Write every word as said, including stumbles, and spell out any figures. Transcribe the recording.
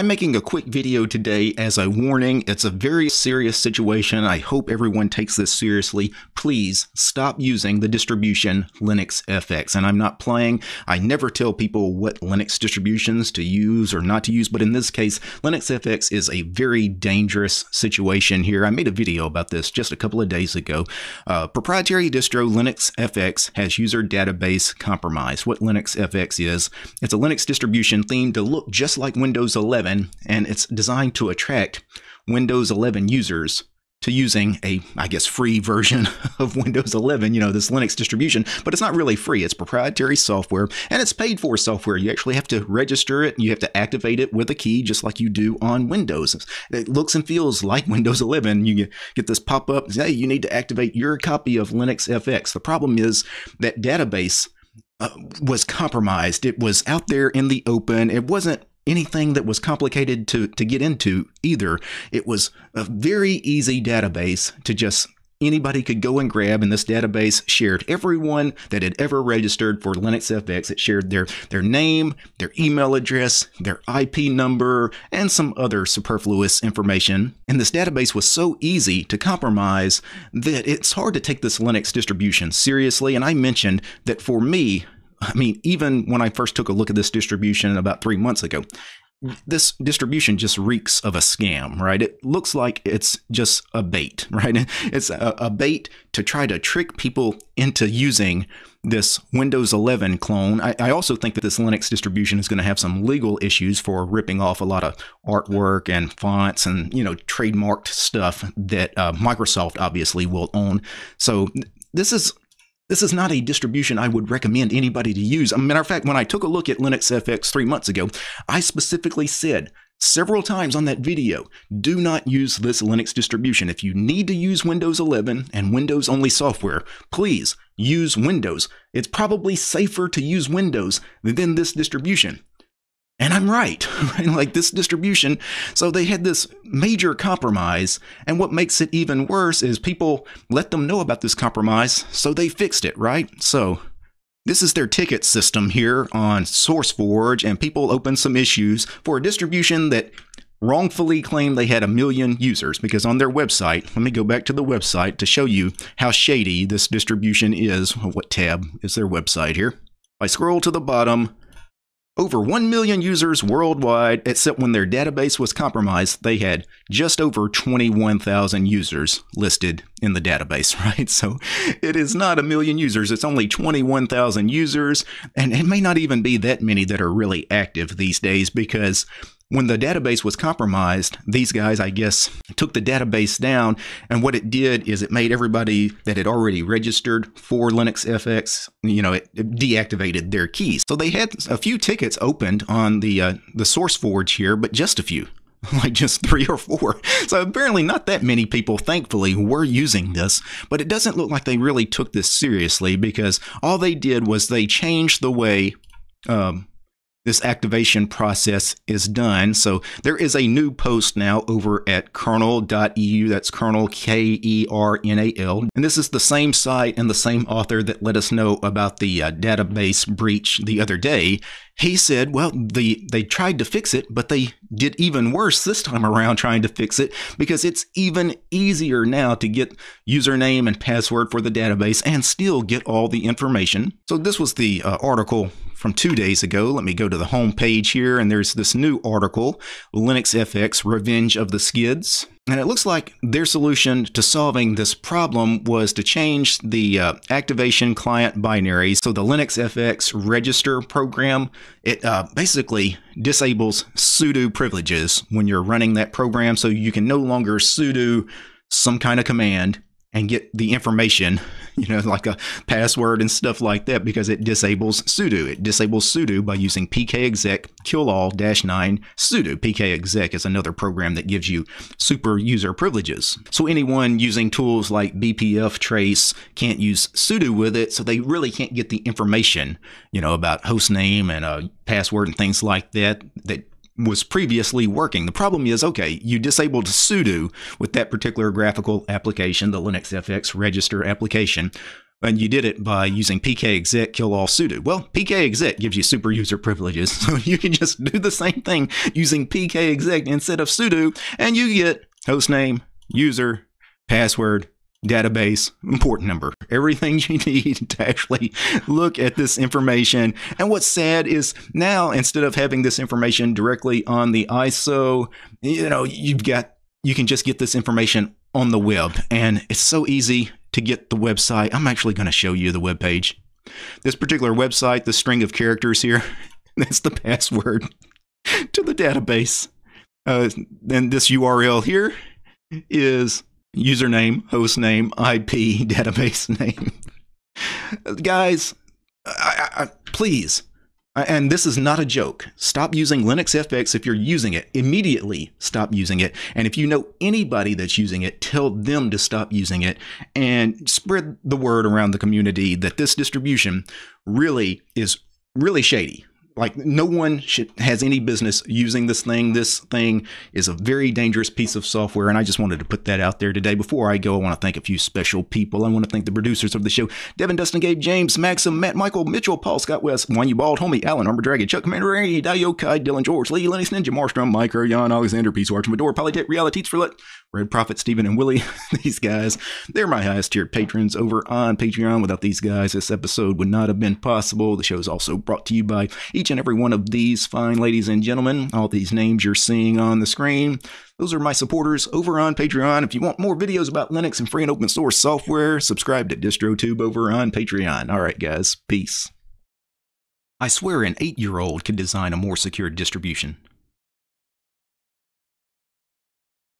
I'm making a quick video today as a warning. It's a very serious situation. I hope everyone takes this seriously. Please stop using the distribution LinuxFX. And I'm not playing. I never tell people what Linux distributions to use or not to use, but in this case, LinuxFX is a very dangerous situation here. I made a video about this just a couple of days ago. Uh, proprietary distro LinuxFX has user database compromise. What LinuxFX is, it's a Linux distribution themed to look just like Windows eleven. And it's designed to attract Windows eleven users to using a, I guess, free version of Windows eleven, you know, this Linux distribution, but it's not really free. It's proprietary software and it's paid for software. You actually have to register it. And you have to activate it with a key, just like you do on Windows. It looks and feels like Windows eleven. You get this pop up, hey, you need to activate your copy of LinuxFX. The problem is that database uh, was compromised. It was out there in the open. It wasn't anything that was complicated to, to get into either. It was a very easy database to just anybody could go and grab, and this database shared everyone that had ever registered for LinuxFX. It shared their, their name, their email address, their I P number, and some other superfluous information. And this database was so easy to compromise that it's hard to take this Linux distribution seriously. And I mentioned that for me, I mean, even when I first took a look at this distribution about three months ago, this distribution just reeks of a scam, right? It looks like it's just a bait, right? It's a, a bait to try to trick people into using this Windows eleven clone. I, I also think that this Linux distribution is going to have some legal issues for ripping off a lot of artwork and fonts and, you know, trademarked stuff that uh, Microsoft obviously will own. So this is... This is not a distribution I would recommend anybody to use. As a matter of fact, when I took a look at LinuxFX three months ago, I specifically said several times on that video, do not use this Linux distribution. If you need to use Windows eleven and Windows-only software, please use Windows. It's probably safer to use Windows than this distribution. And I'm right, right, like this distribution. So they had this major compromise. And what makes it even worse is people let them know about this compromise. So they fixed it, right? So this is their ticket system here on SourceForge. And people open some issues for a distribution that wrongfully claimed they had a million users, because on their website, let me go back to the website to show you how shady this distribution is. What tab is their website here? I scroll to the bottom. Over one million users worldwide, except when their database was compromised, they had just over twenty-one thousand users listed in the database, right? So it is not a million users. It's only twenty-one thousand users. And it may not even be that many that are really active these days, because when the database was compromised, these guys, I guess, took the database down. And what it did is it made everybody that had already registered for LinuxFX, you know, it, it deactivated their keys. So they had a few tickets opened on the, uh, the SourceForge here, but just a few. Like just three or four. So apparently not that many people, thankfully, were using this, but it doesn't look like they really took this seriously, because all they did was they changed the way um, this activation process is done. So there is a new post now over at kernel dot E U. That's kernel, K E R N A L. And this is the same site and the same author that let us know about the uh, database breach the other day. He said, well, the, they tried to fix it, but they did even worse this time around trying to fix it, because it's even easier now to get username and password for the database and still get all the information. So this was the uh, article from two days ago. Let me go to the home page here, and there's this new article, LinuxFX Revenge of the Skids. And it looks like their solution to solving this problem was to change the uh, activation client binary. So the LinuxFX register program, it uh, basically disables sudo privileges when you're running that program. So you can no longer sudo some kind of command and get the information, you know, like a password and stuff like that, because it disables sudo. It disables sudo by using pkexec killall dash nine sudo. Pkexec is another program that gives you super user privileges. So anyone using tools like B P F trace can't use sudo with it, so they really can't get the information, you know, about host name and a password and things like that that was previously working. The problem is, okay, you disabled sudo with that particular graphical application, the LinuxFX register application, And you did it by using pkexec kill all sudo. Well, pkexec gives you super user privileges, so you can just do the same thing using pkexec instead of sudo, and you get hostname, user, password, database, port number, everything you need to actually look at this information. And what's sad is now, instead of having this information directly on the I S O, you know, you've got, you can just get this information on the web, and it's so easy to get the website. I'm actually going to show you the web page. This particular website, the string of characters here, that's the password to the database. Uh, and this U R L here is username, hostname, I P, database name. Guys, I, I, please. And this is not a joke. Stop using LinuxFX if you're using it. Immediately stop using it. And if you know anybody that's using it, tell them to stop using it and spread the word around the community that this distribution really is really shady. Like, no one should, has any business using this thing. This thing is a very dangerous piece of software, and I just wanted to put that out there today. Before I go, I want to thank a few special people. I want to thank the producers of the show: Devin, Dustin, Gabe, James, Maxim, Matt, Michael, Mitchell, Paul, Scott, West, Wine, You Bald, Homie, Alan, Armor Dragon, Chuck, Commander, Randy, Dio, Kai, Dylan, George, Lee, Lenny, Ninja, Marstrom, Mike, Jan, Alexander, Peace, Arch, Medora, Polytech, Reality, Teats, Red Prophet, Stephen, and Willie. These guys, they're my highest tiered patrons over on Patreon. Without these guys, this episode would not have been possible. The show is also brought to you by each and every one of these fine ladies and gentlemen. All these names you're seeing on the screen, those are my supporters over on Patreon. If you want more videos about Linux and free and open source software, subscribe to DistroTube over on Patreon. All right, guys, peace. I swear an eight-year-old could design a more secure distribution.